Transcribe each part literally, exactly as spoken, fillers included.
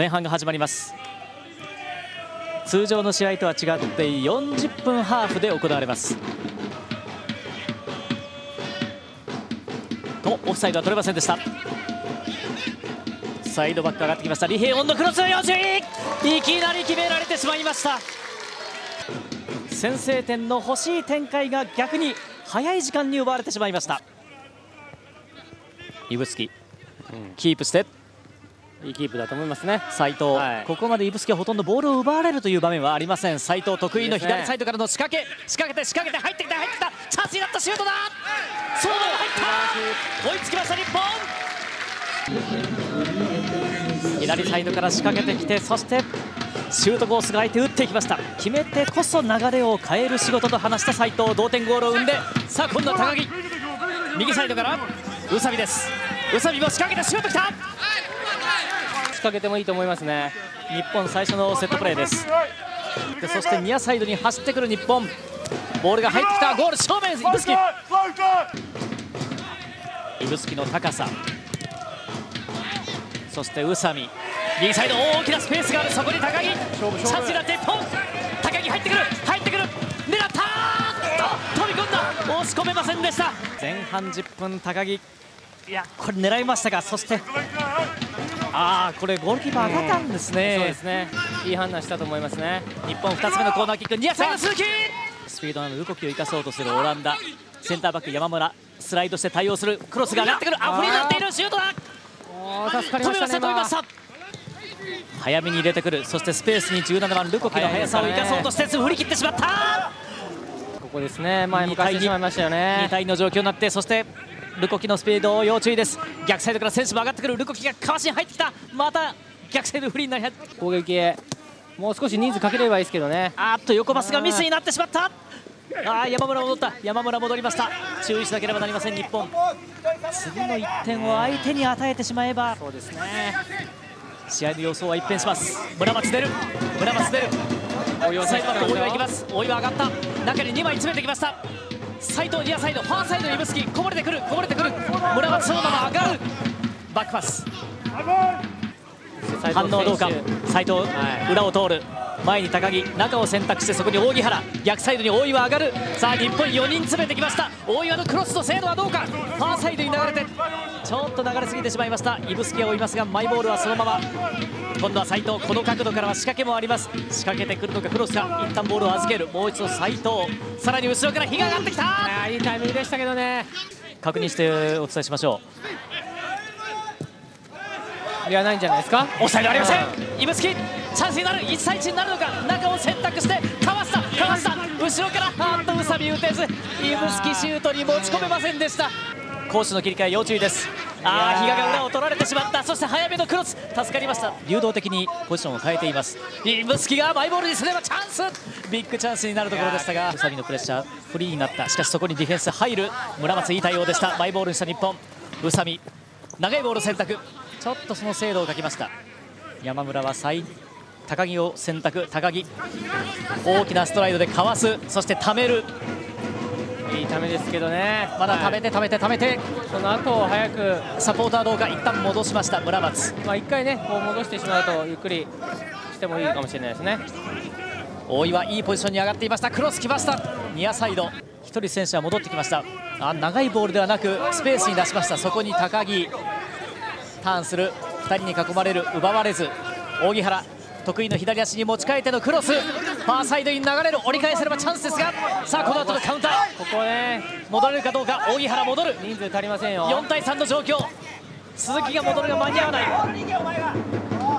前半が始まります。通常の試合とは違ってよんじゅっぷんハーフで行われます。お、オフサイドは取れませんでした。サイドバック上がってきました。リ・ヘイオンのクロス、よし、いきなり決められてしまいました。先制点の欲しい展開が逆に早い時間に奪われてしまいました。イブスキ、うん、キープして、いいキープだと思いますね、斉藤、はい、ここまでイブスキはほとんどボールを奪われるという場面はありません。斉藤得意の左サイドからの仕掛け、仕掛けて仕掛けて入ってきた、入ってきた、チャンスになったシュートだ、そのまま入った、追いつきました日本。左サイドから仕掛けてきて、そしてシュートコースが空いて打っていきました。決めてこそ流れを変える仕事と話した斉藤、同点ゴールを生んで、さあ今度は高木、右サイドから宇佐美です。宇佐美も仕掛けてシュートきた、仕掛けてもいいと思いますね。日本最初のセットプレーです。でそしてニアサイドに走ってくる日本、ボールが入ってきた、ゴール正面、指宿、指宿の高さ、そして宇佐美、右サイド大きなスペースがある、そこに高木、チャンスになっていっぽん、高木入ってくる、入ってくる、狙った、飛び込んだ、押し込めませんでした。前半じゅっぷん、高木、いやこれ狙いましたが、そしてあー、これゴールキーパー当たったんですね、うん、そうですね、いい判断したと思いますね。日本ふたつめのコーナーキック、ニアサイド鈴木、スピードの動きを生かそうとするオランダ、センターバック山村、スライドして対応する、クロスが上がってくる、あふれになっている、シュートだ、飛びました、飛びました、早めに入れてくる、そしてスペースにじゅうななばんルコキの速さを生かそうとして振り切ってしまった。ここですね、前向かしてしまいましたよね。にたいにの状況になって、そしてルコキのスピードを要注意です。逆サイドから選手も上がってくる、ルコキがかわしに入ってきた、また逆サイドフリーになり、攻撃へもう少し人数かければいいですけどね。あっと横パスがミスになってしまった。あ、山村戻った、山村戻りました。注意しなければなりません日本、次のいってんを相手に与えてしまえば、そうですね、試合の様相は一変します。村松出る、村松出る、サイドバック大岩行きます、大岩上がった、中ににまい詰めてきました。斉藤ニアサイド、ファーサイド指宿、こぼれてくる、こぼれてくる、村松そのまま上がる、バックパス、反応どうか、斉藤、はい、裏を通る、前に高木、中を選択して、そこに扇原、逆サイドに大岩上がる、さあ日本よにん詰めてきました。大岩のクロスの精度はどうか、ファーサイドに流れてちょっと流れすぎてしまいました。指宿を追いますが、マイボールはそのまま、今度は斉藤、この角度からは仕掛けもあります。仕掛けてくるのか、クロスが一旦ボールを預ける、もう一度斉藤、さらに後ろから火が上がってきた、いいタイミングでしたけどね。確認してお伝えしましょう。いや、ないんじゃないですか、オフサイドありません。指宿チャンスになる、いち対いちになるのか、中を選択してかわした、かわした、後ろからハート、宇佐美打てず、指宿シュートに持ち込めませんでした。攻守の切り替え要注意です。ああ、比嘉が裏を取られてしまった。そして早めのクロス、助かりました。流動的にポジションを変えています。指宿がマイボールにすればチャンス、ビッグチャンスになるところでしたが、宇佐美のプレッシャーフリーになった。しかしそこにディフェンス入る、村松いい対応でした。マイボールにした日本、宇佐美長いボール選択、ちょっとその精度をかけました。山村は最高木を選択、高木大きなストライドでかわす、そしてためる、いいためですけどね、まだためてためてためて、その後早くサポーターどうか、一旦戻しました村松。まあ一回ね、こう戻してしまうとゆっくりしてもいいかもしれないですね。大岩いいポジションに上がっていました。クロスきました、ニアサイド、ひとり選手は戻ってきました。あ、長いボールではなくスペースに出しました。そこに高木ターンする、ふたりに囲まれる、奪われず、扇原得意の左足に持ち替えてのクロス、ファーサイドに流れる、折り返せればチャンスですが、さあこの後のカウンター、ここね、戻れるかどうか、扇原戻る、人数足りませんよ、よんたいさんの状況、鈴木が戻るが間に合わない、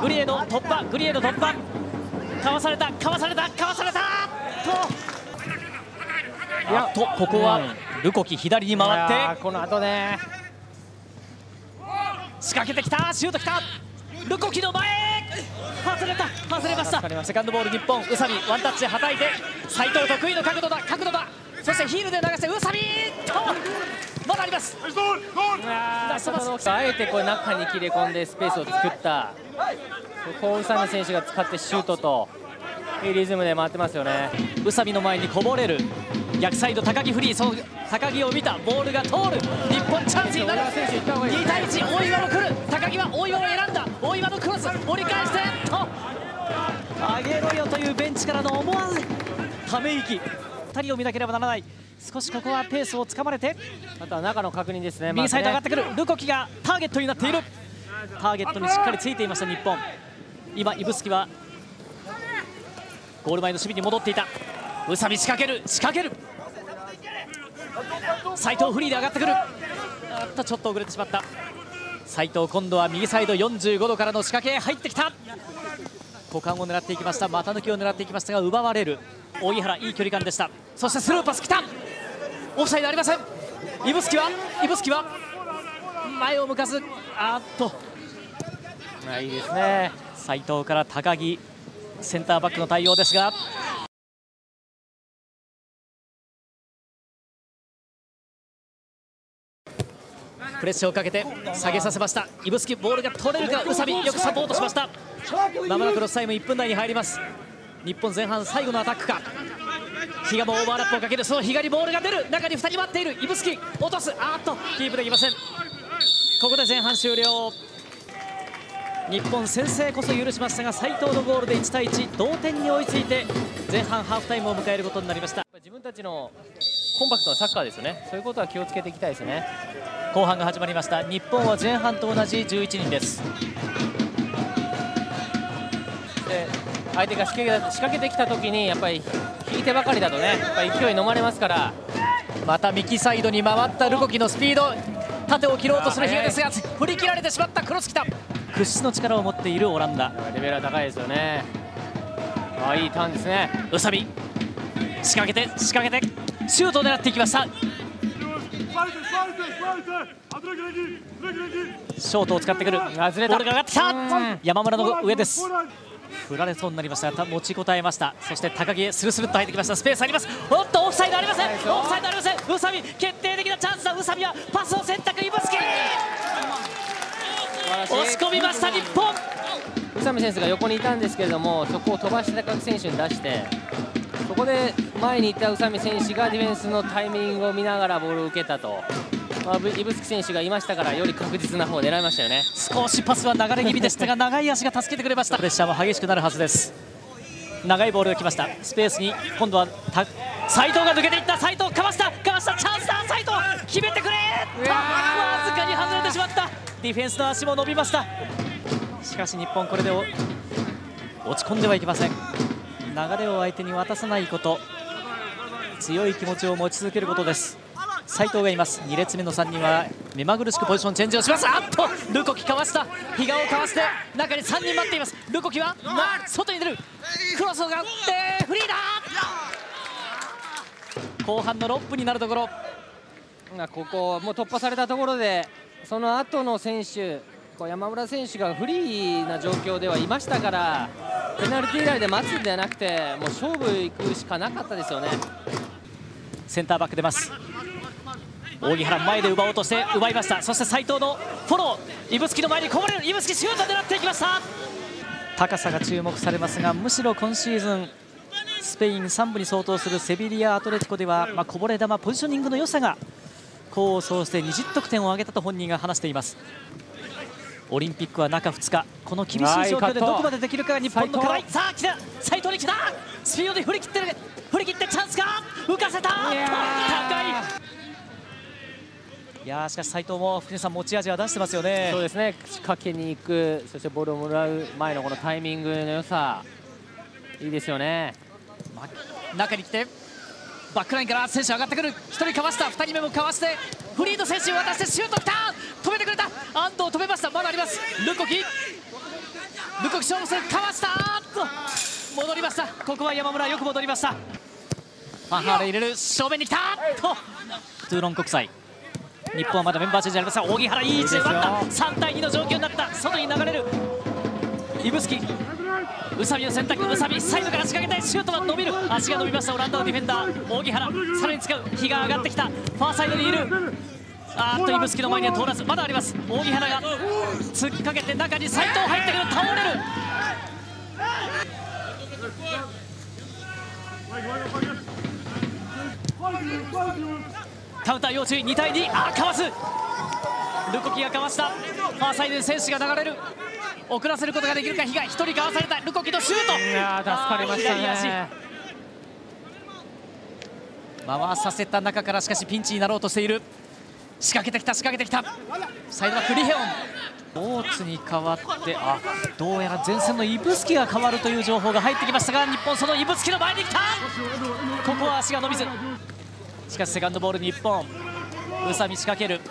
グリエの突破、グリエの突破、かわされた、かわされた、かわされた、と、いや、と、ここはルコキ、左に回って、この後ね、仕掛けてきた、シュートきた、ルコキの前。外れた、外れました。セカンドボール日本、宇佐美ワンタッチではたいて、斉藤得意の角度だ、角度だ、そしてヒールで流して宇佐美と、まだあります。あえてこう中に切れ込んでスペースを作った、そこを宇佐美選手が使ってシュートと、いいリズムで回ってますよね。宇佐美の前にこぼれる、逆サイド高木フリー、その高木を見た、ボールが通る、日本チャンスになる、に対いち、大岩も来る、高木は大岩を選んだ、大岩のクロス折り返してるベンチからの思わずため息、ふたりを見なければならない。少しここはペースをつかまれて、あとは中の確認ですね。右サイド上がってくる、ルコキがターゲットになっている。ターゲットにしっかりついていました日本。今指宿はゴール前の守備に戻っていた。宇佐美仕掛ける仕掛ける、斉藤フリーで上がってくる。あっとちょっと遅れてしまった。斉藤今度は右サイドよんじゅうごどからの仕掛け、入ってきた。股間を狙っていきました。股抜きを狙っていきましたが奪われる。荻原いい距離感でした。そしてスルーパス来た。オフサイドありません。指宿は指宿は前を向かず、あっといいですね。斉藤から高木、センターバックの対応ですが。プレッシャーをかけて下げさせました。指宿ボールが取れるか、宇佐美よくサポートしました。まもなくロスタイムいっぷんだいに入ります。日本前半最後のアタックか。比嘉もオーバーラップをかける。その比嘉にボールが出る。中にふたり待っている。指宿落とす。あーっとキープできません。ここで前半終了。日本先制こそ許しましたが、斉藤のゴールでいちたいいち同点に追いついて前半ハーフタイムを迎えることになりました。自分たちのコンパクトなサッカーですよね。そういうことは気をつけていきたいですね。後半が始まりました。日本は前半と同じじゅういちにんです。で相手が仕掛けてきたときにやっぱり引いてばかりだとね、やっぱり勢い飲まれますから。また右サイドに回ったルコキのスピード、縦を切ろうとする比嘉ですが振り切られてしまった。クロスきた。屈指の力を持っているオランダ、レベルは高いですよね。あ、いいターンですね。宇佐美仕掛けて仕掛けてシュートを狙っていきました。ショートを使ってくる。ボールが上がってきた。山村の上です。振られそうになりましたが持ちこたえました。そして高木へスルスルっと入ってきました。スペースあります。おっとオフサイドありません。オフサイドありません。宇佐美決定的なチャンスだ。宇佐美はパスを選択。指宿押し込みました。日本宇佐美選手が横にいたんですけれども、そこを飛ばして高木選手に出して、そこで前にいた宇佐美選手がディフェンスのタイミングを見ながらボールを受けたと。まあ、指宿選手がいましたからより確実な方を狙いましたよね。少しパスは流れ気味でしたが長い足が助けてくれました。プレッシャーも激しくなるはずです。長いボールが来ました。スペースに今度は斉藤が抜けていった。斉藤かわしたかわした。チャンスだ。斉藤決めてくれ。わずかに外れてしまった。ディフェンスの足も伸びました。しかし日本これで落ち込んではいけません。流れを相手に渡さないこと、強い気持ちを持ち続けることです。斉藤がいます。に列目のさんにんは目まぐるしくポジションチェンジをします。あっとルコキかわした。比嘉をかわして中にさんにん待っています。ルコキは、ま、外に出る。クロスを打ってフリーだ。後半のろっぷんになるところ、ここもう突破されたところで、その後の選手山村選手がフリーな状況ではいましたから、ペナルティーラインで待つんではなくてもう勝負行くしかなかったですよね。センターバック出ます。荻原前で奪おうとして奪いました。そして斉藤のフォロー、指宿の前にこぼれる。指宿シュートを狙っていきました。高さが注目されますが、むしろ今シーズンスペインさんぶに相当するセビリア・アトレティコでは、まあ、こぼれ球、ポジショニングの良さが功を奏してにじゅっとくてんを挙げたと本人が話しています。オリンピックは中ふつか、この厳しい状況でどこまでできるかが日本の課題。さあ来た、斉藤に来た。スピードで振り切ってる、振り切ってチャンスか、浮かせた。高い。いやー、しかし斉藤も福西さん持ち味は出してますよね。そうですね。仕掛けに行く、そしてボールをもらう前のこのタイミングの良さ、いいですよね。ま、中に来てバックラインから選手上がってくる。ひとりかわした。ふたりめもかわしてフリーの選手に渡してシュートきた。止めてくれた。安藤止めました。まだあります。ルコキルコキ勝負する。かわしたと戻りました。ここは山村よく戻りました。ファンハーレ入れる。正面に来たとトゥーロン国際。日本はまだメンバーチェンジありません。荻原いい位置で奪った。さんたいにの状況になった。外に流れる。指宿宇佐美の選択。宇佐美サイドから仕掛けてシュートは伸びる。足が伸びました。オランダのディフェンダー荻原さらに使う。日が上がってきた。ファーサイドにいる。あーっと指宿の前には通らず、まだあります。荻原が突っかけて中に斉藤入ってくる。倒れる。カウンター要注意。にたいに。あーかわす。ルコキがかわした。ファーサイドに選手が流れる。遅らせることができるか。比嘉一人かわされた。ルコキのシュート、いやー助かりましたね。回させた中からしかしピンチになろうとしている。仕掛けてきた仕掛けてきた。サイドバックリヘオン、大津に代わって、あどうやら前線の指宿が変わるという情報が入ってきましたが、日本その指宿の前に来た。ここは足が伸びず、しかしセカンドボール日本。宇佐美仕掛ける、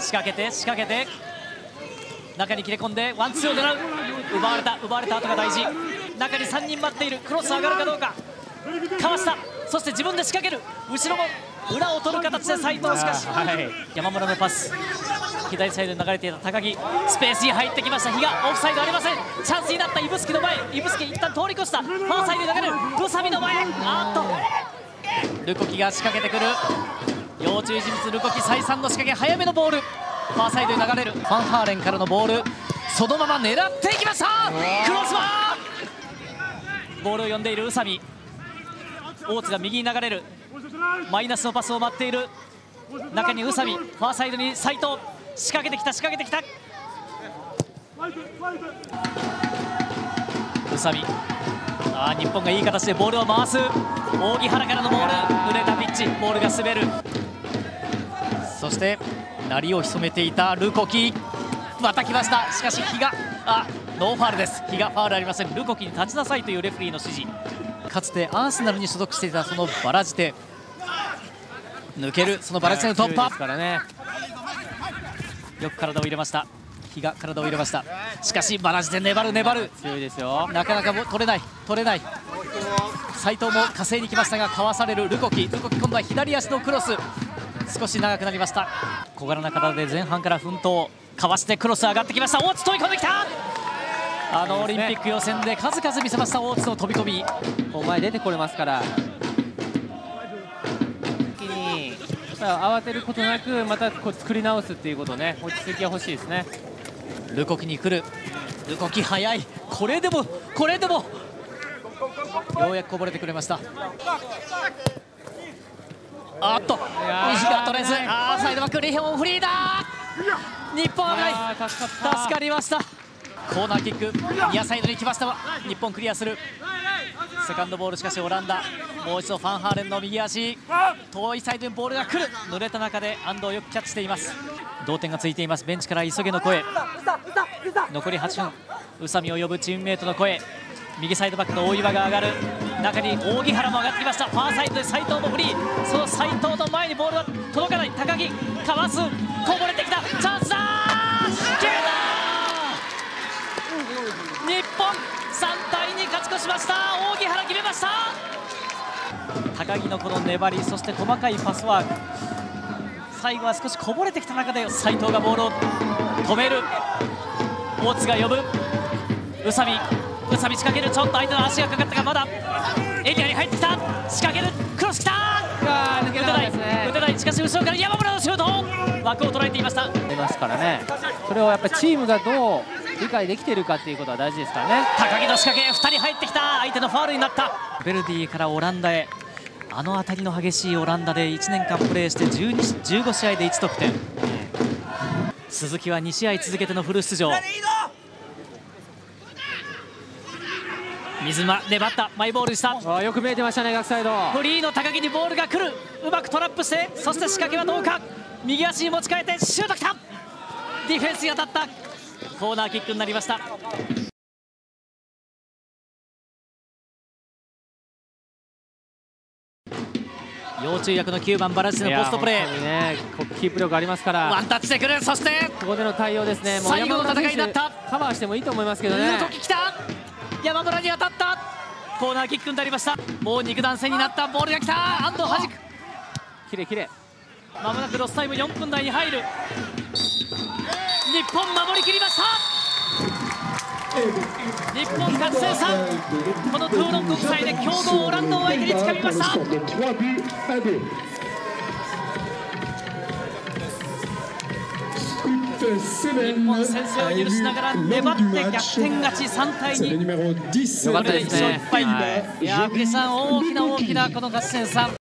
仕掛けて仕掛けて中に切れ込んでワンツーを狙う。奪われた、奪われた後が大事。中にさんにん待っている。クロス上がるかどうか。かわした、そして自分で仕掛ける。後ろも裏を取る形で斉藤、しかし、はい、山村のパス、左サイドに流れていた高木、スペースに入ってきました。比嘉オフサイドありません。チャンスになった。指宿の前、指宿一旦通り越した。ファーサイドに投げる。宇佐美の前、あーっとルコキが仕掛けてくる。要注意人物ルコキ、再三の仕掛け。早めのボール、ファーサイドに流れる。ファンハーレンからのボール、そのまま狙っていきました。クロスバー、ボールを呼んでいる宇佐美。大津が右に流れる。マイナスのパスを待っている。中に宇佐美、ファーサイドに斉藤、仕掛けてきた仕掛けてきた。宇佐美、あ日本がいい形でボールを回す。扇原からのボール、濡れたピッチ、ボールが滑る。そして鳴を潜めていたルコキ、また来ました。しかし比嘉、あノーファールです。比嘉ファールありません。ルコキに立ちなさいというレフェリーの指示。かつてアーセナルに所属していたそのバラジテ、抜ける。そのバラジテの突破からね、よく体を入れました。比嘉体を入れました。しかしバラジテ粘る粘る、強いですよ。なかなか取れない取れない。斉藤も加勢に来ましたが、かわされるルコキ。ルコキ今度は左足のクロス、少し長くなりました。小柄な体で前半から奮闘。かわしてクロス上がってきました。大津飛び込んできた。あのオリンピック予選で数々見せました大津の飛び込み。お前出てこれますから。一気に慌てることなくまたこう作り直すっていうことね。落ち着きが欲しいですね。ルコキに来る。ルコキ早い。これでもこれでもようやくこぼれてくれました。あっと西が取れず、あサイドバックリヘオンフリーだ。日本危ない。助かりました。コーナーキックニアサイドに来ました。日本クリアする。セカンドボール、しかしオランダ。もう一度ファンハーレンの右足、遠いサイドにボールが来る。濡れた中で安藤よくキャッチしています。同点がついています。ベンチから急げの声。残りはちふん、宇佐美を呼ぶチームメートの声。右サイドバックの大岩が上がる。中に扇原も上がってきました。ファーサイドで斉藤もフリー。その斉藤の前にボールは届かない。高木かわす、こぼれてきた。チャンスだー、決めたー。日本さんたいに勝ち越しました。扇原決めました。高木のこの粘り、そして細かいパスワーク。最後は少しこぼれてきた中で斉藤がボールを止める。大津が呼ぶ。宇佐美、宇佐美仕掛ける。ちょっと相手の足がかかったが、まだエリアに入ってきた。仕掛ける、クロスきたー、抜けない、打てない。しかし後ろから山村のシュート、枠を捉えていました。出ますからね。それをやっぱりチームがどう理解できているかということは大事ですからね。高木の仕掛け、ふたり入ってきた。相手のファウルになった。ベルディからオランダへ。あの辺りの激しいオランダでいちねんかんプレーして、じゅうごしあいでいちとくてん。鈴木はにしあい続けてのフル出場。水間粘った、マイボールした。よく見えてましたね。逆サイドフリーの高木にボールが来る。うまくトラップして、そして仕掛けはどうか。右足に持ち替えてシュートきた。ディフェンスに当たった。コーナーキックになりました。要注意役のきゅうばんバランスのポストプレー、ね、キープ力ありますから。ワンタッチでくる。そしてここでの対応ですね。もう最後の戦いになった。カバーしてもいいと思いますけどね。動ききた。山村に当たった。コーナーキックになりました。もう肉弾戦になった。ボールが来た。安藤はじく、きれいきれい。まもなくロスタイムよんぷんだいに入る。日本守り切りました。日本勝ち点さん、このトゥーロン国際で強豪オランダを相手につかみました。日本先制を許しながら粘って逆転勝ち。さんたいに、よかったですね。いやー、大きな大きなこの勝ち点さん。